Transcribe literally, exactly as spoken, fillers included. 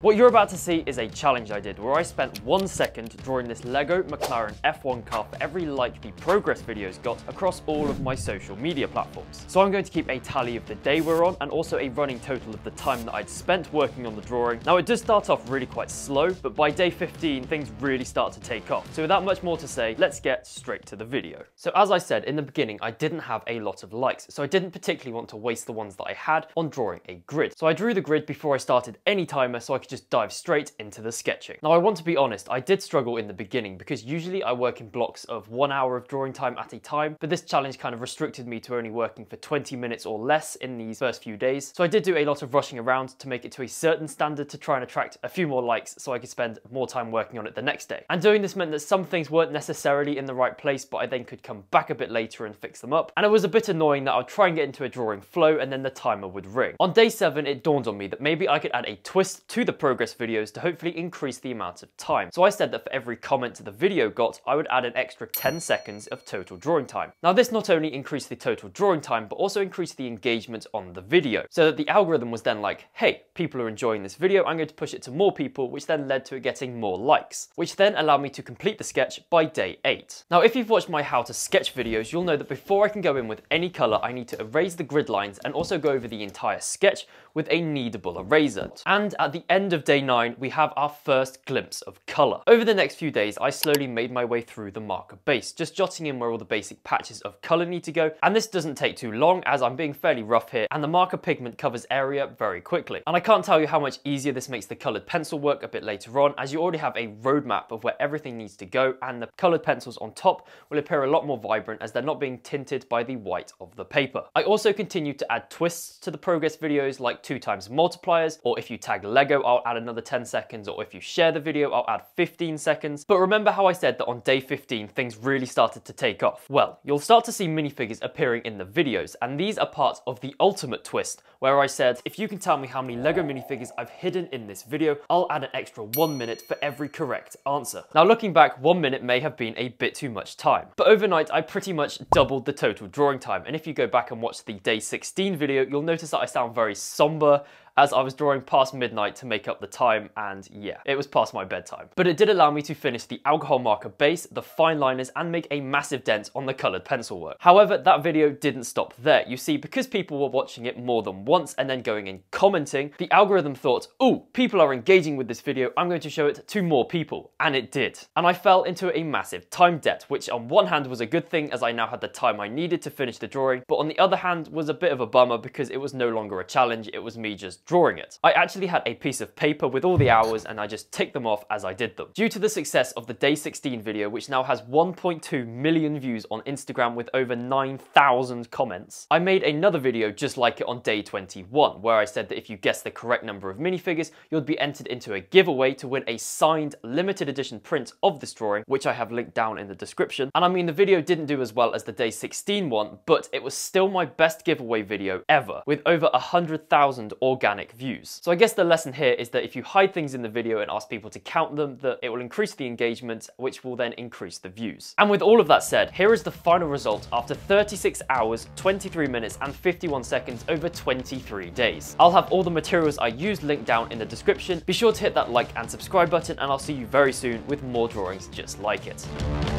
What you're about to see is a challenge I did where I spent one second drawing this Lego McLaren F one car for every like the progress videos got across all of my social media platforms. So I'm going to keep a tally of the day we're on and also a running total of the time that I'd spent working on the drawing. Now it does start off really quite slow, but by day fifteen things really start to take off. So without much more to say, let's get straight to the video. So as I said in the beginning, I didn't have a lot of likes, so I didn't particularly want to waste the ones that I had on drawing a grid. So I drew the grid before I started any timer so I could just dive straight into the sketching. Now I want to be honest, I did struggle in the beginning because usually I work in blocks of one hour of drawing time at a time, but this challenge kind of restricted me to only working for twenty minutes or less in these first few days. So I did do a lot of rushing around to make it to a certain standard to try and attract a few more likes so I could spend more time working on it the next day. And doing this meant that some things weren't necessarily in the right place, but I then could come back a bit later and fix them up. And it was a bit annoying that I'd try and get into a drawing flow and then the timer would ring. On day seven, it dawned on me that maybe I could add a twist to the progress videos to hopefully increase the amount of time. So I said that for every comment the video got, I would add an extra ten seconds of total drawing time. Now this not only increased the total drawing time, but also increased the engagement on the video, so that the algorithm was then like, hey, people are enjoying this video, I'm going to push it to more people, which then led to it getting more likes, which then allowed me to complete the sketch by day eight. Now if you've watched my how to sketch videos, you'll know that before I can go in with any color, I need to erase the grid lines and also go over the entire sketch with a kneadable eraser. And at the end of day nine, we have our first glimpse of color. Over the next few days, I slowly made my way through the marker base, just jotting in where all the basic patches of color need to go. And this doesn't take too long as I'm being fairly rough here and the marker pigment covers area very quickly. And I can't tell you how much easier this makes the colored pencil work a bit later on, as you already have a roadmap of where everything needs to go, and the colored pencils on top will appear a lot more vibrant as they're not being tinted by the white of the paper. I also continued to add twists to the progress videos, like two times multipliers, or if you tag Lego, I'll add another ten seconds, or if you share the video, I'll add fifteen seconds. But remember how I said that on day fifteen, things really started to take off? Well, you'll start to see minifigures appearing in the videos, and these are part of the ultimate twist, where I said, if you can tell me how many Lego minifigures I've hidden in this video, I'll add an extra one minute for every correct answer. Now looking back, one minute may have been a bit too much time, but overnight, I pretty much doubled the total drawing time. And if you go back and watch the day sixteen video, you'll notice that I sound very somber, as I was drawing past midnight to make up the time, and yeah, it was past my bedtime. But it did allow me to finish the alcohol marker base, the fine liners, and make a massive dent on the coloured pencil work. However, that video didn't stop there. You see, because people were watching it more than once and then going and commenting, the algorithm thought, ooh, people are engaging with this video, I'm going to show it to more people, and it did. And I fell into a massive time debt, which on one hand was a good thing as I now had the time I needed to finish the drawing, but on the other hand was a bit of a bummer because it was no longer a challenge, it was me just drawing it. I actually had a piece of paper with all the hours and I just ticked them off as I did them. Due to the success of the day sixteen video, which now has one point two million views on Instagram with over nine thousand comments, I made another video just like it on day twenty-one, where I said that if you guessed the correct number of minifigures, you'd be entered into a giveaway to win a signed limited edition print of this drawing, which I have linked down in the description. And I mean, the video didn't do as well as the day sixteen one, but it was still my best giveaway video ever, with over one hundred thousand organic views. So I guess the lesson here is that if you hide things in the video and ask people to count them, that it will increase the engagement, which will then increase the views. And with all of that said, here is the final result after thirty-six hours, twenty-three minutes and fifty-one seconds over twenty-three days. I'll have all the materials I used linked down in the description. Be sure to hit that like and subscribe button, and I'll see you very soon with more drawings just like it.